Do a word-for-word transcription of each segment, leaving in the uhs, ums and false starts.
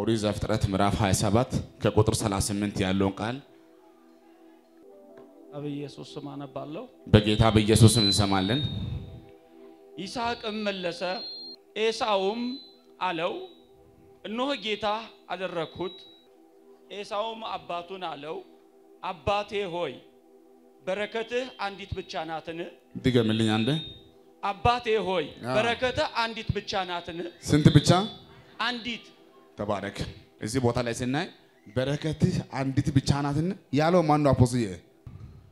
أوريز أفترت مراف هاي سبت كقطر سلاس منتي علون قال أبي يسوع سمعنا بالله بقيت أبي يسوع من سمالن إسحاق أم ملسا إسحاقهم علو إنه جيته على الركود إسحاقهم أباتون علو أباته هوي بركته عنديت بتشاناتنا دقيقة ملني عنده أباته هوي بركته عنديت بتشاناتنا سنت بتشان عنديت تبارك إذا بطلع سناي بركته عنديت بتشاناتنا يالو ما نوابوسيه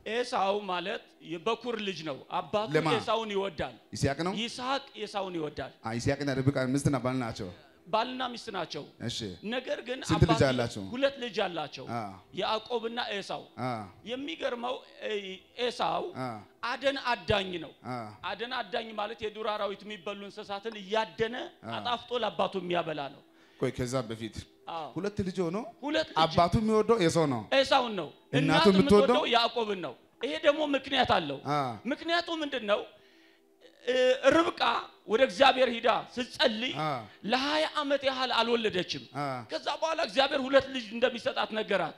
إسحاق مالت يبكر لجنو أباك إسحاق نيودال إسحاق نو إسحاق إسحاق نيودال آه إسحاق نربيك مستنا بالنا أشوا بالنا مستنا أشوا إيشي نعرجن أباك غلط لجال لاشوا يأكوبنا إسحاق يميجر ماو إسحاق أدن أدانينو أدن أداني مالت يدورا راويت مي بالون ساتن يادنا أتافتول أباتو ميا بالانو كوي كذا بفيد غلط لجونو أباتو ميودو إسحاقنو إسحاقنو إناتو ميودو يأكوبنو إيه دمو مكنيات الله مكنياتو من دنو ربكا ورق زابير هيدا سجلي لهاي أمتي هال ألول لدشم كزابالك زابير هولت لجندا بيسات أتنجرات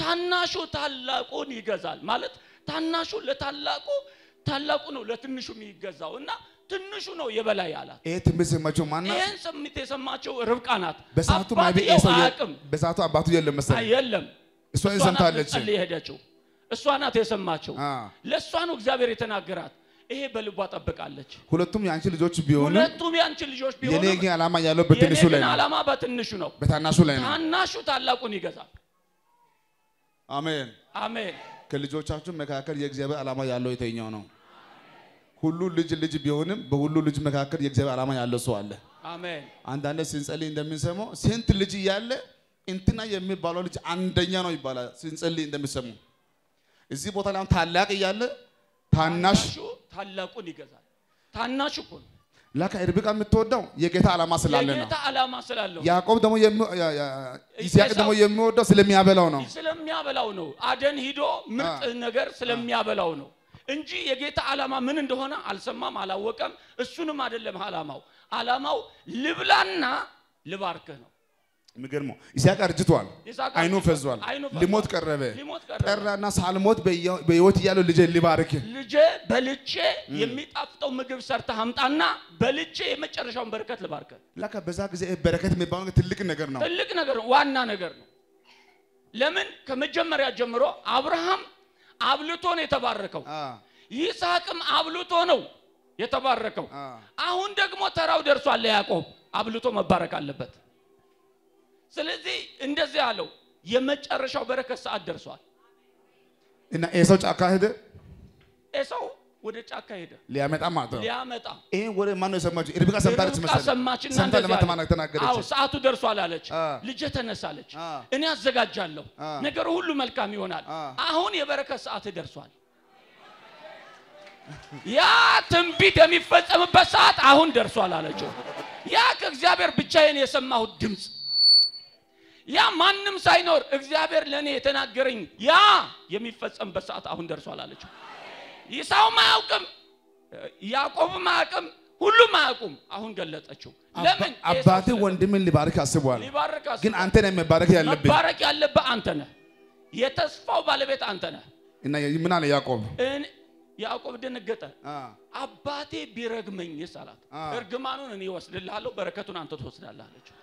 تناشو تلاقو نيجازال مالت تناشو لتلاقو تلاقو نولتنشو ميجازاونا تنشو نو يبلا يالا إيه تمسك ماچو مانا إيه سميت سماچو ربكانات بساتو ما بي إسحاقم بساتو أباتو يللم مثلا يللم إسوان إنسان تالجشم اللي هداشو السوانا تسمعه، للسوان وجزائر يتناقرات، إيه بالبوات أبك على شيء. خلتهم يانشل جوش بيون. خلتهم يانشل جوش بيون. ينيجي علامة يالو بتنشولين. ينيجي علامة بتنشولين. بتنشولين. تنشول تعالى كوني جزا. آمين. آمين. كل جوش أشوف مكاكر يجزائر علامة يالو يتينيانو. خلول لج لج بيونهم بخلول لج مكاكر يجزائر علامة يالو سواله. آمين. عندنا سينس اللي إندمين سمو سينت لج ياله إنتنا يمي بالو لج عندينيانو يبالا سينس اللي إندمين سمو. إذا بطلنا ثلاثة يلا ثاناشو ثلاثة كوني كذا ثاناشو كون لا كيربيك أم توداو يكيتا على ما سلالنا يكيتا على ما سلالنا ياكوب دمو يم يا يا إسحاق دمو يم ودا سلمي أبلاؤنا سلمي أبلاؤنا أدين هيدو مرت النجار سلمي أبلاؤنا إنجي يكيتا على ما من عندهنا على سما ما لا وكم السنو ما دلهم على ماو على ماو لبلاننا لباركنا مقرمو إسحاق أرجتوال عينو فزوال لموت كربه كرر الناس على الموت بيو بيوت يالو لجى اللي باركه لجى بلجى يميت أفتو مقرب سرت همت أنا بلجى ما ترشون بركة لباركة لك بزاك زي بركة مبانغ تلك نجرنا تلك نجر وانا نجرنا لمن كم جمر يا جمرو أبراهام عبلتون يتباركوا إسحاق عبلتونو يتباركوا أهوندك مو تراو درسوا لياكوب عبلتون مبارك على البيت سلذي إندزي علو يمج أرشوا بركة سعد درسوال إن إيساو تأكاهده إيساو وده تأكاهده ليامت أماته ليامت أم إيه وده منو سماج إربيكا سمتاري سمسال سماجين سمتاري لما تمانك تناقرش أو ساعتو درسوال علىش لجتنا سالش إن يزجاج جالو نكروه لهم الكاميونات أهون يبركة ساعت درسوال يا تنبيت مفز أم بسات أهون درسوال علىشوا يا كجابر بتشين يسماه الدمس يا مانم ساينور إخزابير لني تناقرين يا يميفس أم بسات أهون درس ولا لجوا يساو معكم ياكوب معكم كل معكم أهون قلت أشوف لمن أبادي وندم اللي بارك أسبوع لكن أنتنا مبارك يا لب مبارك يا لب أنتنا يتصفوا بالبيت أنتنا إن من على ياكوب إن ياكوب دين قتة أبادي برجمين يسالات برجمانون إني وصل الله لو بركتون أنت توصل الله لجوا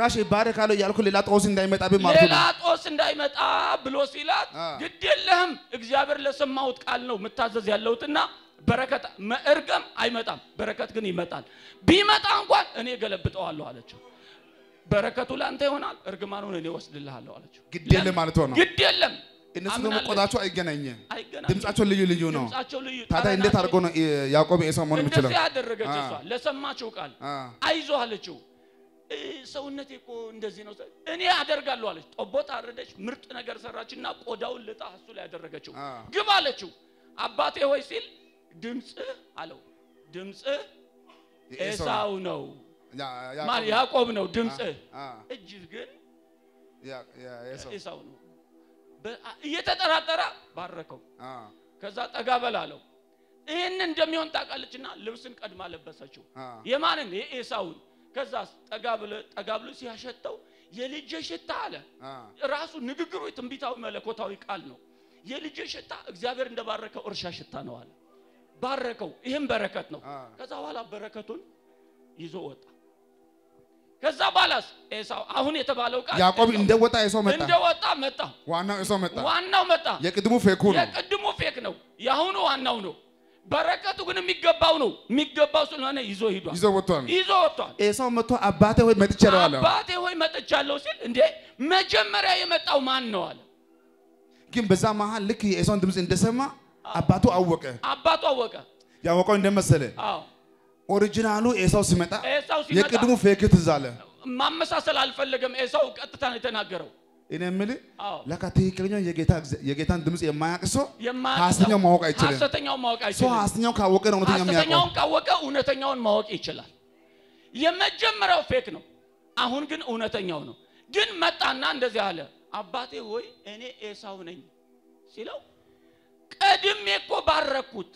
راشي بارك على يالكل لات أوسن دايمت أبي مارتون لات أوسن دايمت أب بلوسيلات جد لهم إخجابر لسم موت قالنو متعزز ياللوتنا بركة ما إرجم أيمتام بركة كني متان بيمتام قان أني قلب بتوه الله على شو بركة ولا أنت هنا إرجمانون اللي وصل الله على شو جد لهم مارتونا جد لهم إن سنو مقداشو أيجنايني دمس أشوا ليجو ليجونا هذا إندي ثاركونا ياكوب إسمون مثلا دمس هذا الرجع جسوا لسم ما شو قال أيزو على شو سونتي كون دزينو إني أدرج قالوا عليه أبوت أردش مرت أنا جرس الرجل ناب قداول لتحصل أدرج شو جباله شو أباتي هو يسيل دمس علو دمس إساو نو مالي هاكوب نو دمس الجيرجن يا يا إساو نو يتترى ترى باركوا كذا تقابل علو إن ندميون تقالش نا لبسن قد ما لبسه شو يمانن إساو كذا تقابل تقابلوا سياحته يلجش التعالى رأسه نجقرو يتنبيته ملكوته ويقالنه يلجش التعالى زابير عند باركه أرشاش التانو على باركه إهم بركتنا كذا ولا بركتون يزوت كذا بالاس إساو أهون يتبالو كذا يعقوب عند وتا إساو متى عند وتا متى وانا إساو متى وانا متى يقدمو فيكونه يقدمو فيكنه يهونو وانا ونو بركاته كنا ميجباؤنو ميجباؤ سلوانا يزو هيدو يزو وطن يزو وطن إسمه متو أباته هو متشالو على أباته هو متشالو سيل إندي مجمرة يمتاو مانو على كم بزامها لكي إسمه دمس إندسما أباته أوكه أباته أوكه يا وكان دمسله آه أوريجينالو إسمه سمتا إسمه سمتا يكدمو فيك تزاله ماما سأسأل الفلقم إسمه كتتاني تناقرو إنهم ملي؟ لكاتي كلنا يجتاز يجتان دمس يماك سو حسنيا ماوك أيشلة حسنيا ماوك أيشلة سو حسنيا كاوكا ونتنيا ماوك حسنيا كاوكا ونتنيا ماوك أيشلة يمجد مرا فيكنو أهون كن ونتنيا ونو جن متعنان دزياله أباته هوي إني إساو نين سيلو قدم ميكو بركوت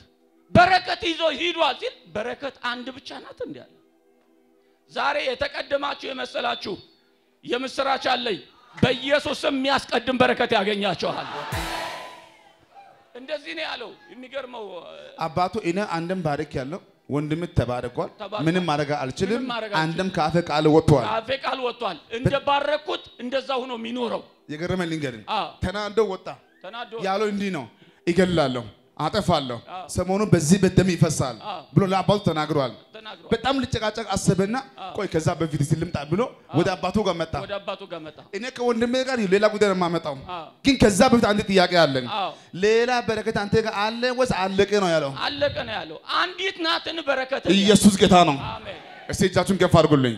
بركة إزو هيروازيل بركة عند بتشانات ندياله زاري يتقدم أشيو مثلا أشيو يمسرات علي بيسوع سمياس قدم بركة أعيني أشوفها. إنت زيني علو إنكر ما هو. أباتو إنا عندم بارك يالو وندمت تباركوا. من مارجع ألشلم عندم كافك على وطوال. كافك على وطوال. إنت باركوت إنت زاهونو مينورو. يكرر ما لينكرين. ثناء دو وطا. ثناء دو. يالو إندينو. إكلالو. عاطفالو. سمونو بزي بدمي فصال. بلو لا بال تناقروال. بتأمل تجاكاك أسبنا كوي كذاب في سلم تابلو وده باتو جمتا وده باتو جمتا إنك وندميكار يللا قدر ما متاهم كين كذاب بتعندي تياك علن للا بركة عندي كعلن وس علك إنه يالو علك إنه يالو عندي تناتن بركة يسوع كتانو سيجاتون كفارقولين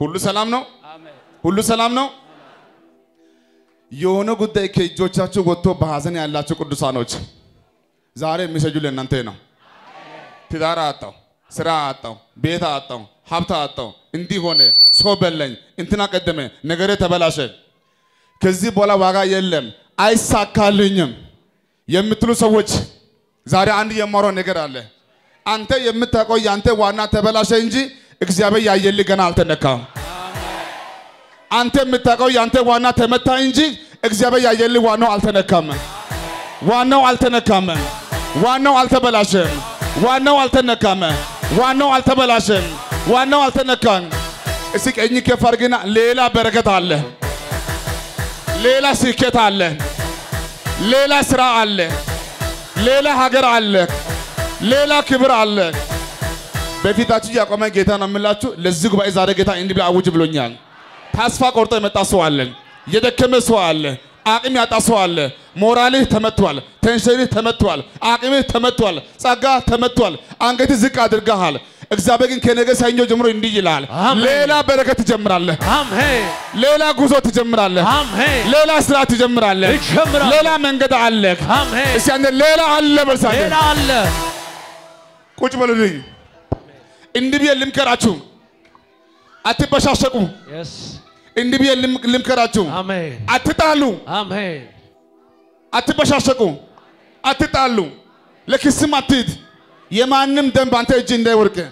هلو سلامنا هلو سلامنا يهونو قدر كي جوتشاتو قطو بحازني الله تكودسانوج زاره مسجولين ننتهينا تداراتو سرعتاؤں بیتاؤں ہفتاؤں اندی ہونے سو بلن انتنا قدمیں نگرے تبلاشے کزی بولا واغا یلیم آئی ساکھا لینیم یمیتلو سوچ زاری آنڈی یمارو نگرالے آنتے یمیتا کو یانتے وانا تبلاشے انجی اگزیابے یا یلی گنالتے نکاؤں آنتے یمیتا کو یانتے وانا تمتا انجی اگزیابے یا یلی وانو آلتے نکاؤں وانو آلتے نکاؤں وانو آلتے بلاشے وانو آلتے نکاؤں وانو على تبلاشن وانو على تنكان اسيك اني كفارجنا ليلى بركة على ليلى سكت على ليلى سرع على ليلى هجر على ليلى كبر على بفيتاتي يا كمان جيتا نملاتو لزيكو بازارة جيتا اندي بلا وجب لونيان تاسفا كورتا متاسو على يدك مسوا على عقيمي تاسو على مورالي تمتوال، تنشيري تمتوال، عقيمي تمتوال، ساقا تمتوال، أنكتي زك أدرجهال، إخزابكين كنيجة سينجو جمرو إندي جلال، ليلا بركة تجمرالله، ليلا غزو تجمرالله، ليلا سرعة تجمرالله، ليلا منقد علك، إسيان ليلا الله برسالة، ليلا الله، كوتش مالوري، إندي بيلم كراتشو، أتى بشاشكو، إندي بيلم لم كراتشو، أتى تالو. أتبع شاشكو، أتتعلم، لكن سماتيد، يمانم دم بانتي جندي وركه،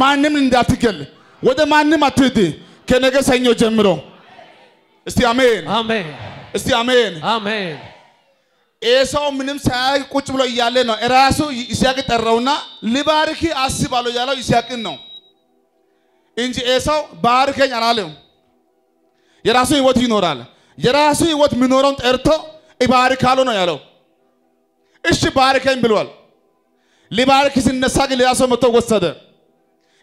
مانم نداتيكل، وده مانم أتودي، كنعكس هنيو جمرو، استيامين، استيامين، إيشاو منهم ساعة كuch بلو يالينو، إراسو إشياك ترونا، لباركي أسي بالو يالو إشياكينو، إنج إيشاو باركي ينالهم، إراسو يوت ينورال، إراسو يوت منورون إرثو. إبارك حالنا يا رو، إيش بارك هين بالوال، لبارك كيس النساء اللي ياسو متوقع صدر،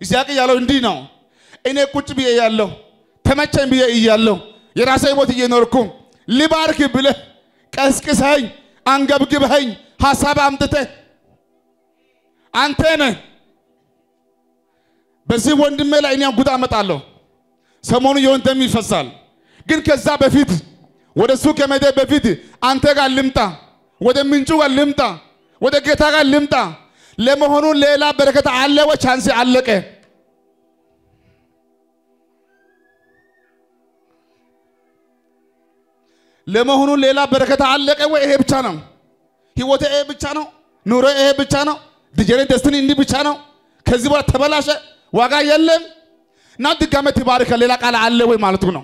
إزاك يا رو إندي ناو، إنه كuch بيه يا رو، ثمتشين بيه يا رو، يراسي بودي ينوركم، لبارك بله، كاس كيس هين، أنجب كيب هين، حساب أمتته، أنتنه، بس يوند ملا إني أقول أمت علو، سمون يوند مي فصل، كن كذاب فيد. وده سوق مدة بفيدي أنت قاللمتا وده منشوا قاللمتا وده كتاع قاللمتا لما هنو ليلا بركة علّه وشانسي علّه كه لما هنو ليلا بركة علّه كه وإيه بتشانو هي وده إيه بتشانو نوره إيه بتشانو دجاجة دستني إندي بتشانو خزيبة ثبلاش واقع يلّم نادي كم تبارك ليلا كلا علّه ومالتونو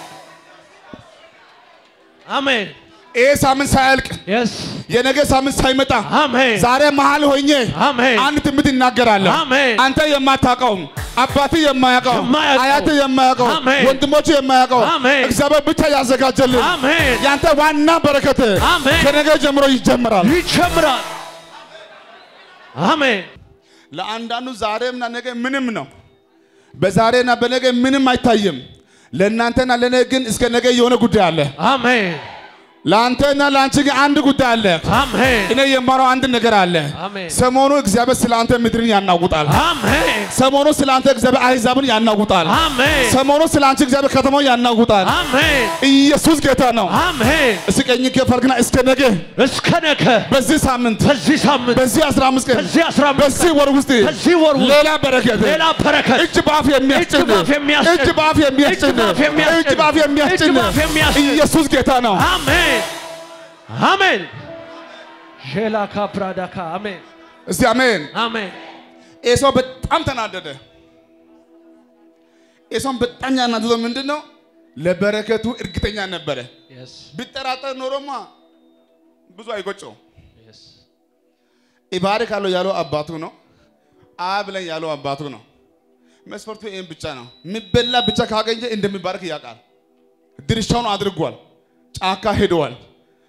آمين. اے سامن سائلک yes یہ نگے سامن سائمتا آمین زارے محال ہوئیے آمین آن تمتی ناگرال آمین انتا یمہ تاکاؤں اباتی یمہ یاکاؤں آیاتی یمہ یاکاؤں آمین وندموچی یمہ یاکاؤں آمین اگزابہ بچھا یازگا جلی آمین یانتا واننا برکت ہے آمین کنگے جمرو ہی جمرال ہی جمرال آمین لاندانو زارے منا نگے منمنا بزارے نبنگے منم آئیتائیم لنانتنا لنگن اس کے نگے یون گوٹیال ہے آمین لانتنا لانچنگ آند گوٹیال ہے آمین انہیں یہ مارو آند نگرال ہے آمین سمونو اگزیب سلانتے مدرین یاننا گوٹال ہے آمین سمونو سلانتے اگزیب آہزابن یاننا گوٹال ہے آمین سمونو سلانچنگ اگزیب ختمو یاننا گوٹال ہے آمین یسوس گیتا نو آمین اسی کہنی کے فرقنا اس کے نگے اس کے نگے بزی سامنت بزی سامنت بزی اسرامس کے بزی اسرامس بزی ورغستی بزی ورغستی لیلا برکت لیلا برکت اجباف اجتباف يمياتنا يسوس كتانا آمين آمين جلا كبردا كا آمين إسي آمين آمين إسم بتأم تنادده إسم بتأني أنا دلو من دنو لبركة تو إرقتني أنا بره بتراتا نورما بزوجي كتشو إبارك على يالو أباتونو آبلين يالو أباتونو مسافرتو إيم بيتشانو مبللا بيتشا كاعين جا إندم مبارك يا كار دريشانو أدركوال أكا هيدوال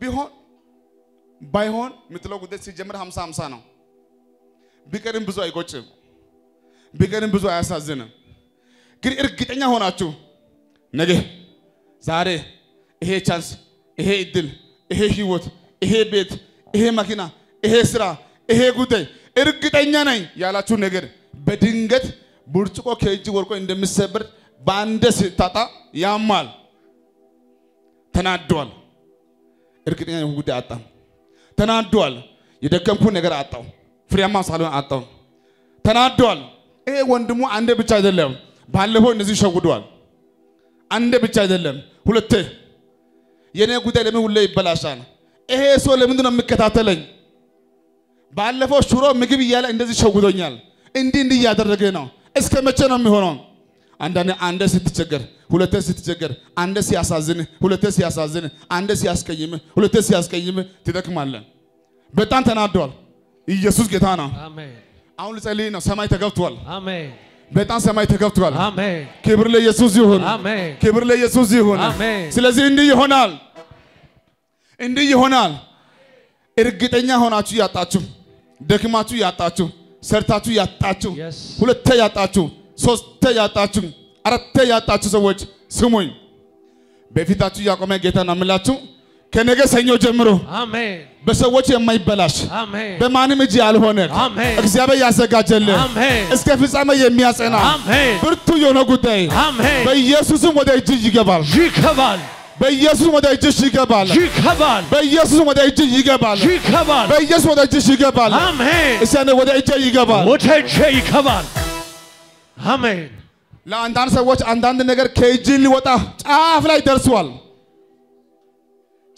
بيهون بايهون مثلو كده سيجمر همسا همسانو بيكرين بزوا يكوتشم بيكرين بزوا أساسينا كري إرقتني هون أشو نجح زاره إيه chance إيه إدل إيه هيوت إيه بيت إيه ماكينا إيه سرا إيه كده إرقتني عن أي يلا شو نجح بدينغت برشكو كيجي وركو إندم سبر باندس تاتا يامال تنادول إركتني أنا هودي أتام تنادول يدكم كون نجار أتام فريما سالون أتام تنادول إيه وندمو عند بيتشاد اللهم بالله نزيد شغودول عند بيتشاد اللهم هلته يعني غودي اللهم هلله بلاشان إيه سؤال من دون مكتاتلين بالله فو شورو مكبي يلا إندزيد شغودون يال إندي إندي يادر رجعنا إسكمتشنا مهونان عندنا عندنا ستجكر هلا تستجكر عندنا سياساتنا هلا تسياساتنا عندنا سياسكيمة هلا تسياسكيمة تدك مالنا بتان تنادول يسوع كتانا آمين أول سالينا سماي تكفتول آمين بتان سماي تكفتول آمين كبر لي يسوع يهون آمين كبر لي يسوع يهون آمين سلزي إندي يهونال إندي يهونال إرقتني هون أشوي أتأشو دك ما أشوي أتأشو سرتاتو يا تاتو، هلا تيا تاتو، سوست تيا تاتو، أرت تيا تاتو سويت سموين، بفي تاتو يا كمان جيتا ناملاتو، كنعك سينيو جمرو، آمين، بسويت يا ماي بلاش، آمين، بماني مجيال هونك، آمين، أكزيابة يا سكاجل، آمين، إسكافيسا ما يمياس أنا، آمين، برتو يونا قداي، آمين، بيسوس مودي جي جبال، جي جبال. بيسوع مدعي جشيكابال. جيكابال. بيسوع مدعي جيكابال. جيكابال. بيسوع مدعي جشيكابال. آمين. إسحاق مدعي جيكابال. مدعي جيكابال. آمين. لا أندان سويت أندان دنيكر كيجيل وتا. أفلاي درسوال.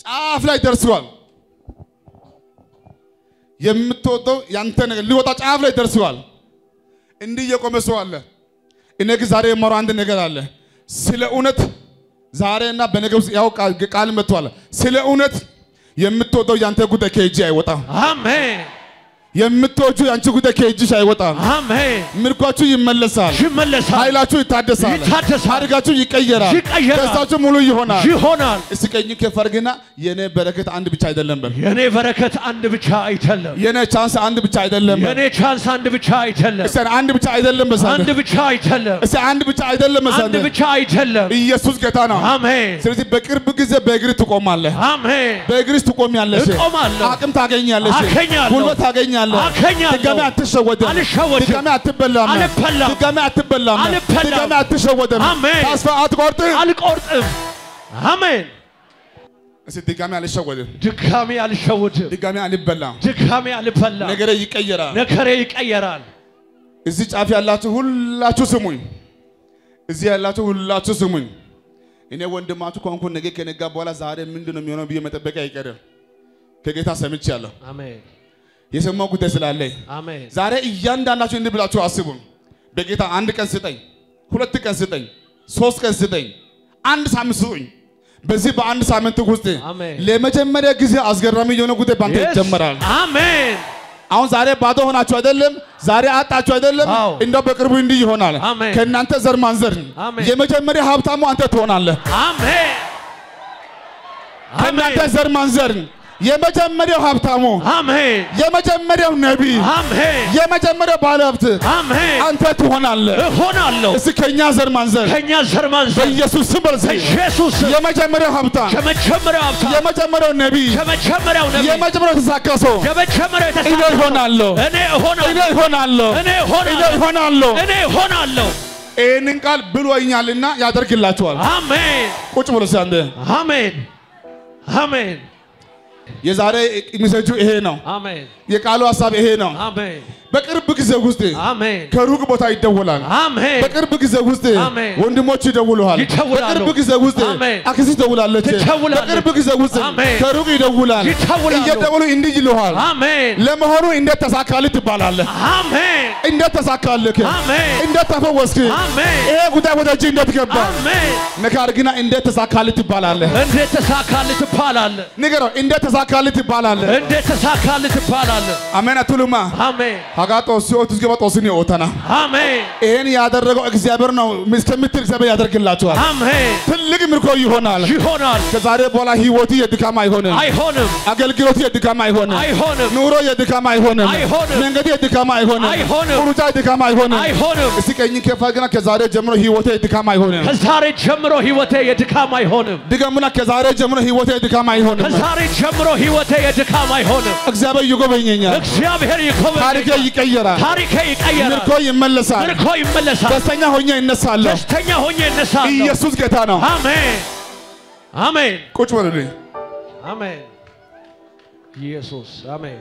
أفلاي درسوال. يمتودو يانتنيكر لوتا أفلاي درسوال. إندي يكمل سؤال. إنك زاري مراند نكرال. سلأونت زارينا بنجوز ياو كالم بتوال سلأونت يمتودو يانتقود كيجي وطا آمين يمتوجو ينشقو ده كيجي شاي وطا. هم هي. مركوتشو يملسها. يملسها. هايلاتشو يتحدثها. يتحدثها. هارجاتشو يكيرها. يكيرها. كساتشو ملو يهونا. يهونا. إسكيني كفرجنا يني بركة عند بتشاي دلمبر. يني بركة عند بتشاي دلمبر. يني chance عند بتشاي دلمبر. يني chance عند بتشاي دلمبر. إسأن عند بتشاي دلمبر. عند بتشاي دلمبر. إسأن عند بتشاي دلمبر. عند بتشاي دلمبر. يسوس كتانا. هم هي. سرتي بكر بجزء بكري تقوم عليه. هم هي. بكري تقوم عليه. تقوم عليه. أكم تاجيني عليه. أكيني عليه. بولو تاجيني. تجمع تشودم، تجمع تبلم، تجمع تبلم، تجمع تشودم. آمين. أصفات قرطي. عليك قرطي. آمين. تجمع على الشودم. تجمع على الشودم. تجمع على البلم. تجمع على البلم. نكريك أيران. نكريك أيران. إزيج عافية الله تقول لا تسمون. إزيج الله تقول لا تسمون. إني وندم أتوقع أنكم نجيك نجاب ولا زهرة من دون ميونو بيوم تبكي كده. كجيتها سميت شالا. آمين. يسمعوا كتسلا الله. آمين. زاره إيان دانا شو إندبلا شو أسيبون. بقيتا عند كنستين، خلطة كنستين، سوس كنستين، عند سامسوين. بس يبقى عند سامن تقولتين. آمين. لما جمّر يعكسي أزغر رامي يونو كده بانتي جمّران. آمين. أون زاره بعده هون أشوا دلهم، زاره آت أشوا دلهم. إندو بكر بويندي يهوناله. آمين. كن أنت زر منظر. آمين. لما جمّر يهابتامو أنت تهوناله. آمين. كن أنت زر منظر. يمجد مريم هابتامو. هم هي. يمجد مريم نبي. هم هي. يمجد مريم بالابت. هم هي. أنت تهونال. تهونال. إسكينيا زرمانزر. كينيا زرمانزر. يسوع سبلز. يسوع. يمجد مريم هابتام. يمجد مريم هابتام. يمجد مريم نبي. يمجد مريم نبي. يمجد مريم تساكسو. يمجد مريم تساكسو. إلى هونال. إلى هونال. إلى هونال. إلى هونال. إلى هونال. إلى هونال. إنك قال بلويني علينا يا درك الله توال. آمين. كوتش بولس عنده. آمين. آمين. يزاري مسجوا إهنا. آمين. يكالوا أصحاب إهنا. آمين. بكر بكيزة غصتي. آمين. كروك بتاعي دولان. آمين. بكر بكيزة غصتي. آمين. وندي موتشي دولوهال. بكر بكيزة غصتي. آمين. أكسي دولان لتشي. بكر بكيزة غصتي. آمين. كروك يدولان. يدولان. يدولو إندي جلوهال. آمين. لما هرو إندي تساكالي تبالال. آمين. إندي تساكالي كي. آمين. إندي تفوسكي. آمين. إيه غدا غدا جندي تكبر. آمين. نكارجنا إندي تساكالي تبالال. إندي تساكالي تبالال. نكرو إندي تساكالي تبالال. إندي تساكالي تبالال. آمين أتولما. آمين. أعتقد أوسيو تسقط أوسيني أوتانا. آمين. إيه يادر رجع إكسيابرنا مستر متر سبب يادر كلا توه. آمين. تلليك مركو يهونال. يهونال. كزاري بولا هيوتي يدكام أيهونم. أيهونم. أقل كيلوتي يدكام أيهونم. أيهونم. نورو يدكام أيهونم. أيهونم. منغدي يدكام أيهونم. أيهونم. كروجا يدكام أيهونم. أيهونم. إسكيني كفاجنا كزاري جمرو هيوتي يدكام أيهونم. كزاري جمرو هيوتي يدكام أيهونم. دكامنا كزاري جمرو هيوتي يدكام أيهونم. كزاري جمرو هيوتي يدكام أيهونم. إكسيابر يجوا بينينا. إكسيابر يجوا. يكيرا. تاريخي كيرا. نركوي ملسا. نركوي ملسا. بستنيا هوني النسالة. بستنيا هوني النسالة. يسوع كتانا. آمين. آمين. كوش مالني. آمين. يسوع. آمين.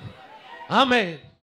Amen.